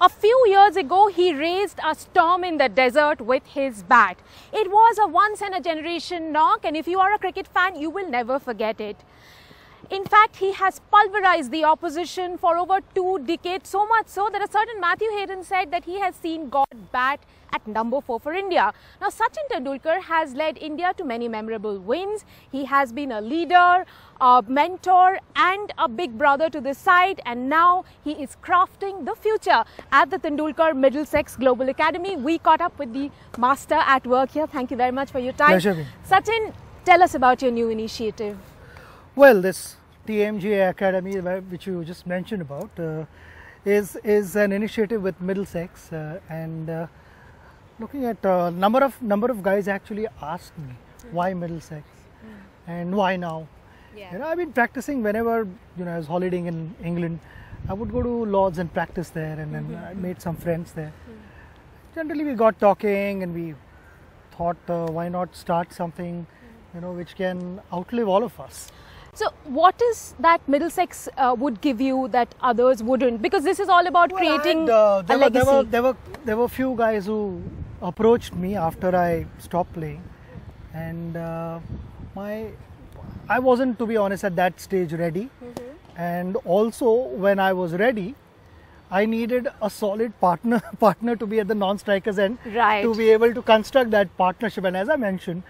A few years ago, he raised a storm in the desert with his bat. It was a once-in-a-generation knock, and if you are a cricket fan, you will never forget it. In fact, he has pulverized the opposition for over 2 decades, so much so that a certain Matthew Hayden said that he has seen God bat at number 4 for India. Now, Sachin Tendulkar has led India to many memorable wins. He has been a leader, a mentor and a big brother to this side, and now he is crafting the future at the Tendulkar Middlesex Global Academy. We caught up with the master at work here. Thank you very much for your time. Pleasure. Sachin, tell us about your new initiative. Well, this TMGA Academy, which you just mentioned about, is an initiative with Middlesex, and looking at number of guys actually asked me, why Middlesex, and why now? Yeah. You know, I've been practicing whenever, you know, I was holidaying in England. I would go to Lord's and practice there, and then I made some friends there. Generally, we got talking, and we thought, why not start something, you know, which can outlive all of us. So what is that Middlesex would give you that others wouldn't? Because this is all about creating a legacy. There were few guys who approached me after I stopped playing, and I wasn't, to be honest, at that stage ready. And also, when I was ready, I needed a solid partner to be at the non-strikers end, to be able to construct that partnership. And as I mentioned,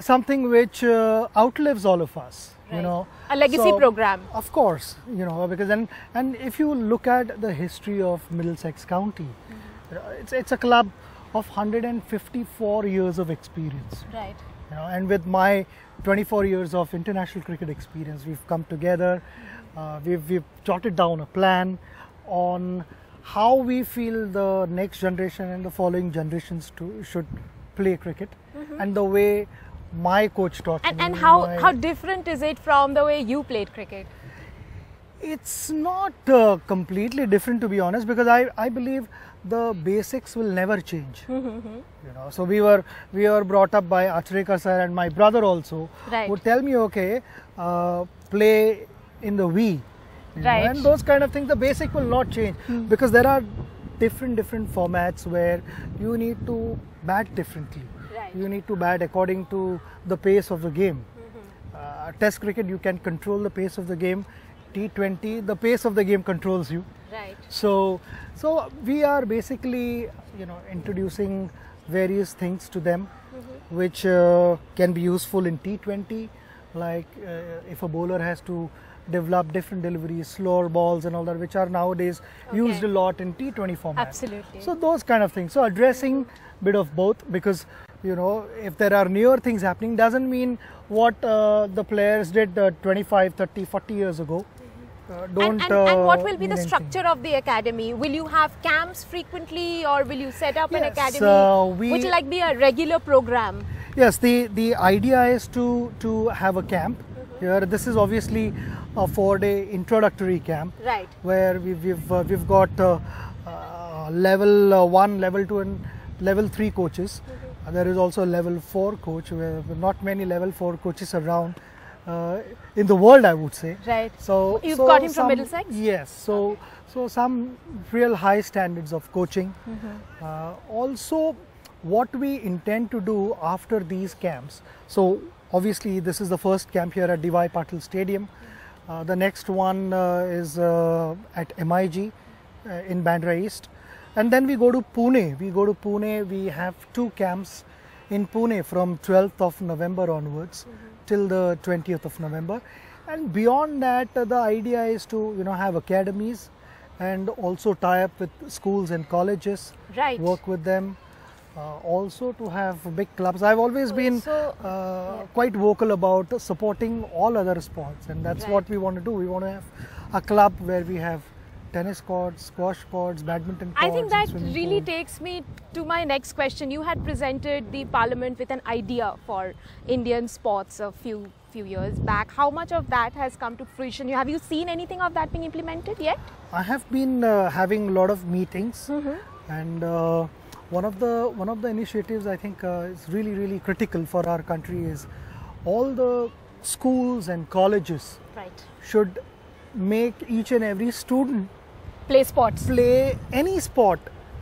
something which outlives all of us. You know, a legacy program, of course, you know, because and if you look at the history of Middlesex County, it's a club of 154 years of experience, you know, and with my 24 years of international cricket experience, we've come together, we've jotted down a plan on how we feel the next generation and the following generations should play cricket, and the way my coach taught me. And how different is it from the way you played cricket? It's not completely different, to be honest, because I believe the basics will never change. You know, so we were brought up by Acharya sir, and my brother also would tell me, okay, play in the V, you know, and those kind of things. The basic will not change, because there are different formats where you need to bat differently. You need to bat according to the pace of the game. Test cricket, you can control the pace of the game. T20, the pace of the game controls you. So we are basically, you know, introducing various things to them, which can be useful in T20, like if a bowler has to develop different deliveries, slower balls and all that, which are nowadays used a lot in T20 format. So those kind of things. So addressing bit of both, because you know, if there are newer things happening, doesn't mean what the players did 25, 30, 40 years ago. And what will be the structure of the academy? Will you have camps frequently, or will you set up an academy, which will like be a regular program? Yes, the idea is to have a camp. Here, this is obviously a 4-day introductory camp, where we've got level 1, level 2, and level 3 coaches. There is also a level 4 coach. Where not many level 4 coaches around in the world, I would say. So you've got him from Middlesex. Yes. So some real high standards of coaching. Also, what we intend to do after these camps. So obviously, this is the first camp here at Devi Patil Stadium. The next one is at MIG in Bandra East. And then we go to Pune. We have 2 camps in Pune from 12th of November onwards till the 20th of November. And beyond that, the idea is to, you know, have academies and also tie up with schools and colleges, work with them. Also to have big clubs. I've always been quite vocal about supporting all other sports, and that's what we want to do. We want to have a club where we have tennis courts, squash courts, badminton courts. I think that really takes me to my next question. You had presented the parliament with an idea for Indian sports a few years back. How much of that has come to fruition? Have you seen anything of that being implemented yet? I have been having a lot of meetings, and one of the initiatives I think is really critical for our country is all the schools and colleges should make each and every student Play sports. Play any sport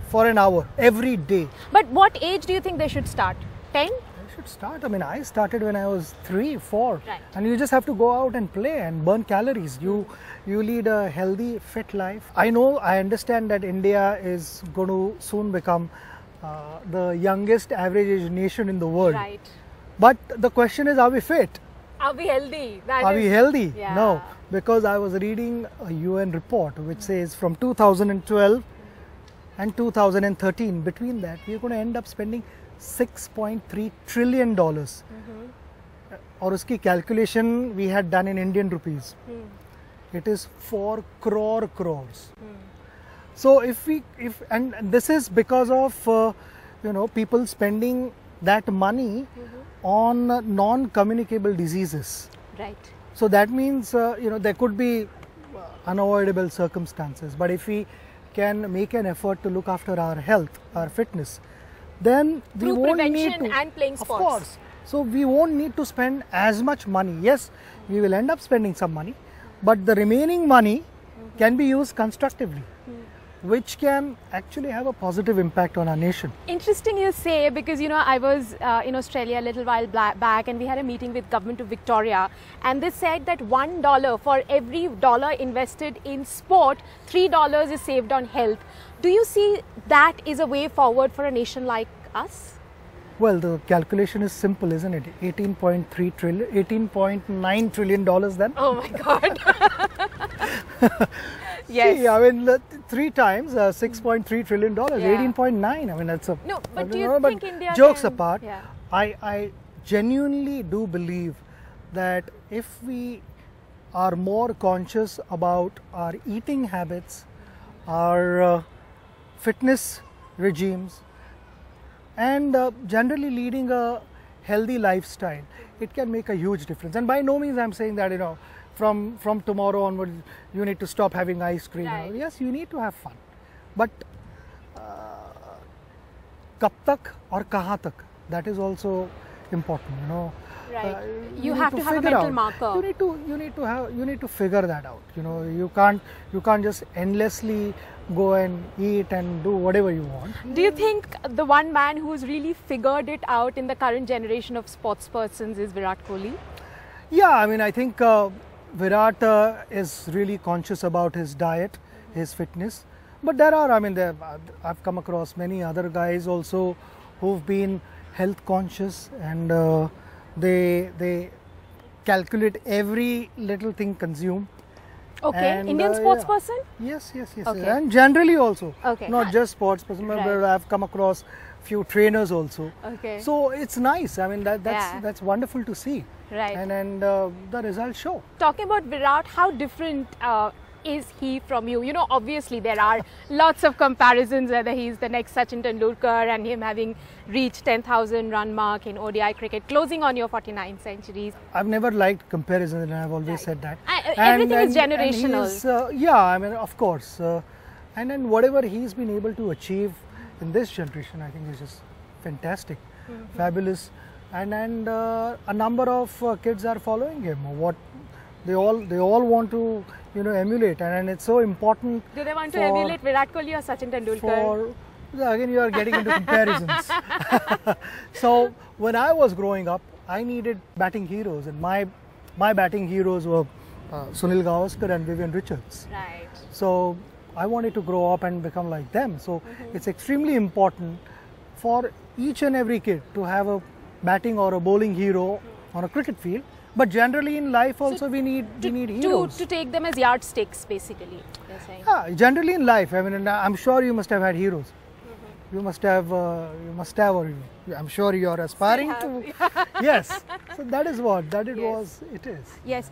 for an hour every day. But what age do you think they should start? 10? They should start. I mean, I started when I was 3, 4. Right. And you just have to go out and play and burn calories. You lead a healthy, fit life. I know, I understand that India is going to soon become the youngest average age nation in the world. Right. But the question is, are we fit? Are we healthy? Are we healthy? Yeah. No, because I was reading a UN report which says from 2012 and 2013, between that, we're going to end up spending $6.3 trillion. Aur uski calculation we had done in Indian rupees. It is 4 crore crores. So if this is because of people spending that money on non-communicable diseases. Right. So that means, there could be unavoidable circumstances. But if we can make an effort to look after our health, our fitness, then we won't need to. And playing sports. Of course. So we won't need to spend as much money. Yes, we will end up spending some money, but the remaining money can be used constructively, which can actually have a positive impact on our nation. Interesting you say, because I was in Australia a little while back and we had a meeting with Government of Victoria, and they said that $1 for every dollar invested in sport, $3 is saved on health. Do you see that is a way forward for a nation like us? Well, the calculation is simple, isn't it? $18.9 trillion then? Oh my God. Yes. See, I mean, 3 times, $6.3 trillion, yeah. 18.9. I mean, that's a... No, but I mean, do you think India jokes can, apart, yeah. I genuinely do believe that if we are more conscious about our eating habits, our fitness regimes, and generally leading a healthy lifestyle, it can make a huge difference. And by no means I'm saying that, from tomorrow onward you need to stop having ice cream. Right. Yes, you need to have fun. But kab tak or kahan tak, that is also important, Right. You have to have a mental marker. You need to figure that out. You can't just endlessly go and eat and do whatever you want. Do you think the one man who's really figured it out in the current generation of sports persons is Virat Kohli? Yeah, I mean, I think Virat is really conscious about his diet, his fitness. But I've come across many other guys also who've been health conscious, and they calculate every little thing consumed. Okay, and Indian sports person? Yes. Okay. And generally also, okay. Not just sports person, but I've come across few trainers also. Okay. So it's nice. I mean, that's wonderful to see. Right. And the results show. Talking about Virat, how different is he from you? Obviously there are lots of comparisons, whether he's the next Sachin Tendulkar and him having reached 10,000 run mark in ODI cricket, closing on your 49 centuries. I've never liked comparisons, and I've always said that. Everything is generational. Of course. And then whatever he's been able to achieve in this generation, I think is just fantastic, fabulous. And a number of kids are following him. They all want to, emulate, and it's so important. Do they want to emulate Virat Kohli or Sachin Tendulkar? Again, you are getting into comparisons. So when I was growing up, I needed batting heroes, and my batting heroes were Sunil Gavaskar and Vivian Richards. Right. So I wanted to grow up and become like them. So it's extremely important for each and every kid to have a batting or a bowling hero on a cricket field. But generally in life also, so we need heroes. To take them as yardsticks, basically. Yeah, generally in life, I mean, I'm sure you must have had heroes. Or I'm sure you're aspiring to. Yes. So that is what it is. Yes.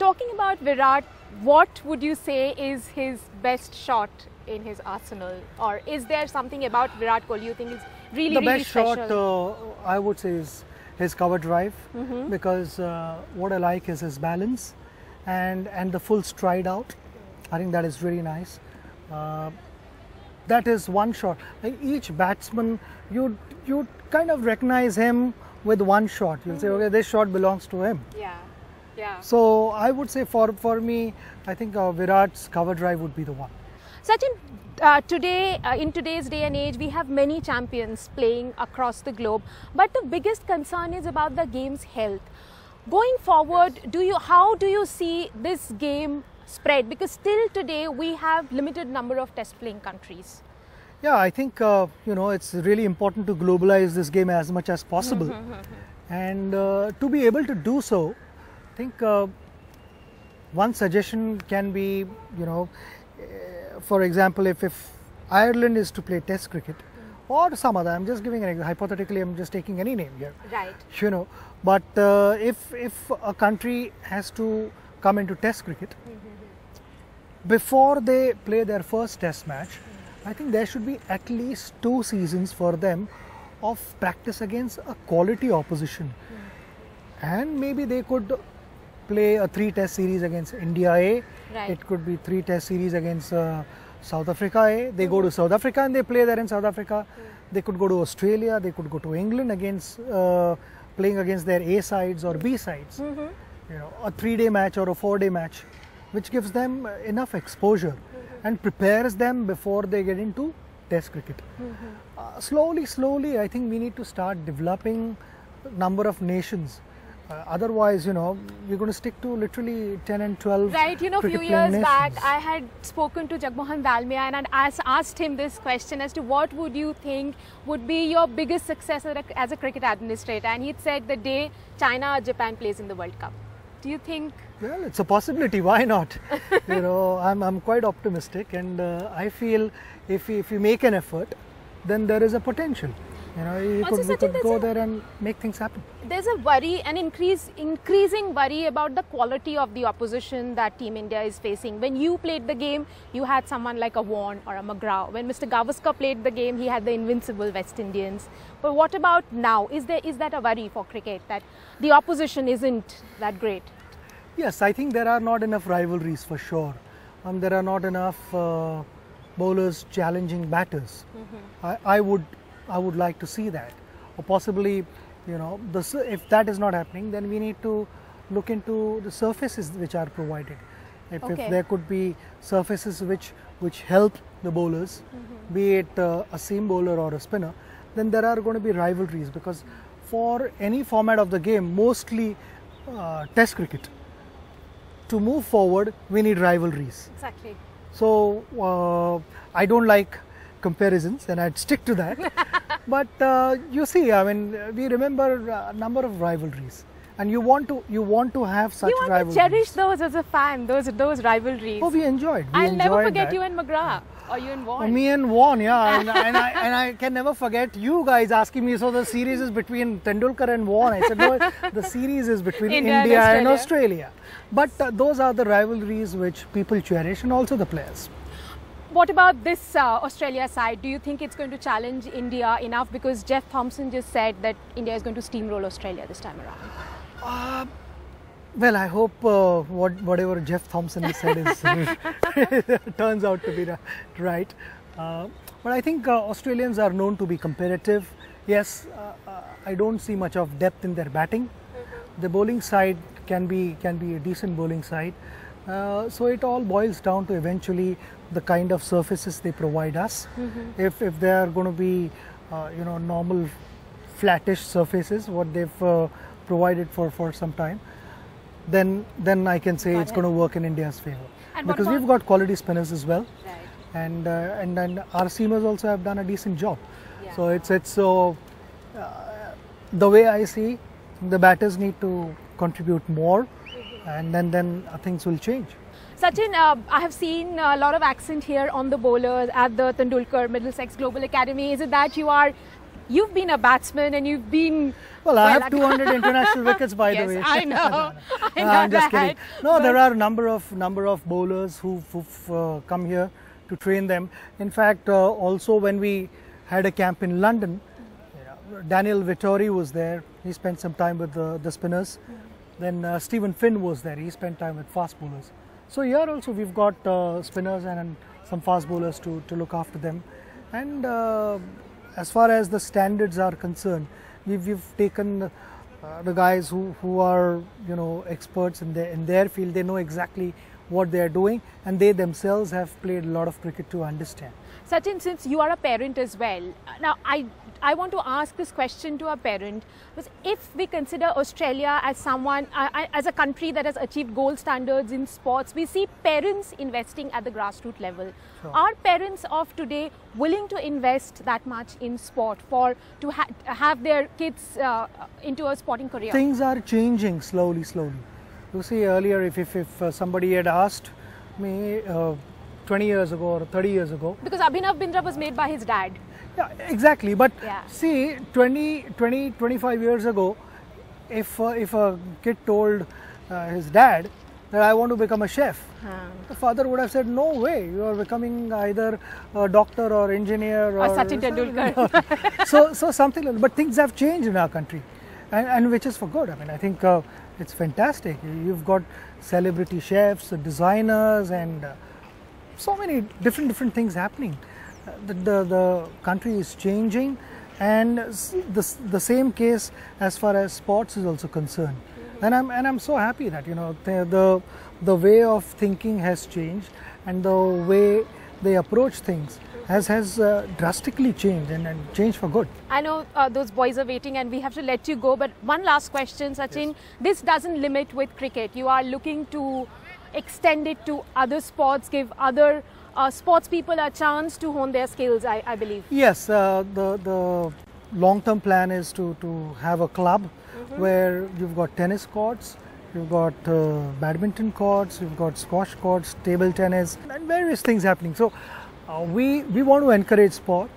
Talking about Virat, what would you say is his best shot in his arsenal? Or is there something about Virat Kohli you think is really special? The best shot, I would say, is his cover drive, because what I like is his balance and the full stride out. I think that is really nice. That is one shot. Like each batsman, you kind of recognize him with one shot. You'll say, okay, this shot belongs to him. Yeah. So I would say for me, I think Virat's cover drive would be the one. Sachin, in today's day and age, we have many champions playing across the globe, but the biggest concern is about the game's health. Going forward, how do you see this game spread? Because still today we have limited number of test playing countries. Yeah, I think it's really important to globalize this game as much as possible, and to be able to do so, I think one suggestion can be, for example, if Ireland is to play test cricket or some other, I'm just giving an example, hypothetically I'm just taking any name here, right? But if a country has to come into test cricket before they play their first test match, I think there should be at least 2 seasons for them of practice against a quality opposition, and maybe they could play a 3-test series against India A, right. It could be 3-test series against South Africa A, they go to South Africa and they play there in South Africa, they could go to Australia, they could go to England against playing against their A sides or B sides, a 3-day match or a 4-day match, which gives them enough exposure and prepares them before they get into test cricket. Slowly, I think we need to start developing number of nations. Otherwise, we're going to stick to literally 10 and 12. Right, a few years back, I had spoken to Jagmohan Dalmiya and I'd asked him this question as to what would you think would be your biggest success as a cricket administrator, and he'd said the day China or Japan plays in the World Cup. Do you think? Well, it's a possibility. Why not? I'm quite optimistic, and I feel if we make an effort, then there is a potential. You could go there and make things happen. There's a worry, an increasing worry about the quality of the opposition that Team India is facing. When you played the game, you had someone like a Warne or a McGrath. When Mr. Gavaskar played the game, he had the invincible West Indians. But what about now? Is that a worry for cricket, that the opposition isn't that great? Yes, I think there are not enough rivalries for sure. There are not enough bowlers challenging batters. I would like to see that, or possibly, if that is not happening, then we need to look into the surfaces which are provided. If there could be surfaces which help the bowlers, be it a seam bowler or a spinner, then there are going to be rivalries, because for any format of the game, mostly test cricket, to move forward, we need rivalries. Exactly. So, I don't like comparisons, and I'd stick to that. But we remember a number of rivalries, and you want to have such rivalries. You want to cherish those as a fan, those rivalries. Oh, we enjoyed. I'll never forget that. You and McGrath, or you and Vaughan. Me and Vaughan, yeah. And I can never forget you guys asking me, so the series is between Tendulkar and Vaughan. I said, no, the series is between India and Australia. But those are the rivalries which people cherish, and also the players. What about this Australia side? Do you think it's going to challenge India enough? Because Jeff Thompson just said that India is going to steamroll Australia this time around. Well, I hope whatever Jeff Thompson has said turns out to be right. But I think Australians are known to be competitive. Yes, I don't see much of depth in their batting. The bowling side can be a decent bowling side. So it all boils down to eventually the kind of surfaces they provide us. If they are going to be, normal flattish surfaces, what they've provided for some time, then I can say it's going to work in India's favor. Because we've got quality spinners as well, right. and our seamers also have done a decent job. Yeah. So the way I see, the batters need to contribute more. And then things will change. Sachin, I have seen a lot of accent here on the bowlers at the Tendulkar Middlesex Global Academy. Is it that you've been a batsman and you've been... Well, I have 200 international wickets, by the way. Yes, I know. I know I'm just kidding. No, there are a number of bowlers who've come here to train them. In fact, also when we had a camp in London, Daniel Vittori was there. He spent some time with the spinners. Then Stephen Finn was there, he spent time with fast bowlers. So here also we've got spinners and some fast bowlers to look after them. And as far as the standards are concerned, we've taken the guys who are experts in their field. They know exactly what they are doing, and they themselves have played a lot of cricket to understand. Sachin, since you are a parent as well, now I want to ask this question to a parent, because if we consider Australia as someone, as a country that has achieved gold standards in sports, we see parents investing at the grassroots level. Sure. Are parents of today willing to invest that much in sport to have their kids into a sporting career? Things are changing slowly, slowly. You see, earlier if somebody had asked me 20 years ago or 30 years ago. Because Abhinav Bindra was made by his dad. Yeah, exactly. But yeah. See, 25 years ago, if a kid told his dad that I want to become a chef, the father would have said, no way, you are becoming either a doctor or engineer or Sachin Tendulkar. so something like that. But things have changed in our country, and which is for good. I mean, I think it's fantastic. You've got celebrity chefs, designers, and so many different things happening. The country is changing, and the same case as far as sports is also concerned. And I'm so happy that, you know, the way of thinking has changed, and the way they approach things has drastically changed, and changed for good. I know those boys are waiting and we have to let you go, but one last question, Sachin. Yes. This doesn't limit with cricket. You are looking to extend it to other sports, give other sports people a chance to hone their skills, I believe. Yes, the long-term plan is to have a club where you've got tennis courts, you've got badminton courts, you've got squash courts, table tennis, and various things happening. So we want to encourage sports,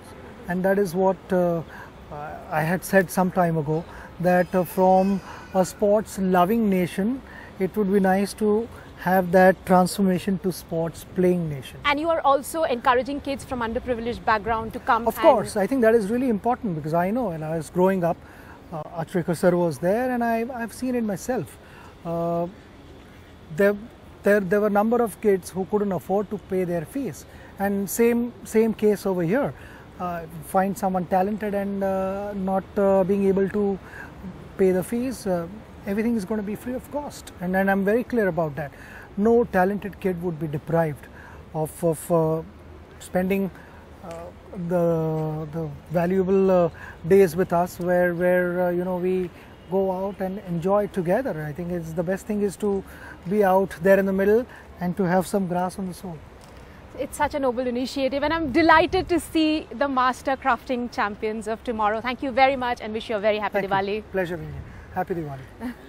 and that is what I had said some time ago, that from a sports loving nation, it would be nice to have that transformation to sports playing nation. And you are also encouraging kids from underprivileged background to come. Of course, I think that is really important, because I know when I was growing up, Acharya sir was there, and I've seen it myself. There were a number of kids who couldn't afford to pay their fees, and same case over here. Find someone talented and not being able to pay the fees, everything is going to be free of cost, and I'm very clear about that. No talented kid would be deprived of spending the valuable days with us, where you know, we go out and enjoy together. I think it's the best thing is to be out there in the middle and to have some grass on the soul. It's such a noble initiative, and I'm delighted to see the master crafting champions of tomorrow. Thank you very much, and wish you a very happy Diwali. Thank you. Pleasure being here. Happy Diwali.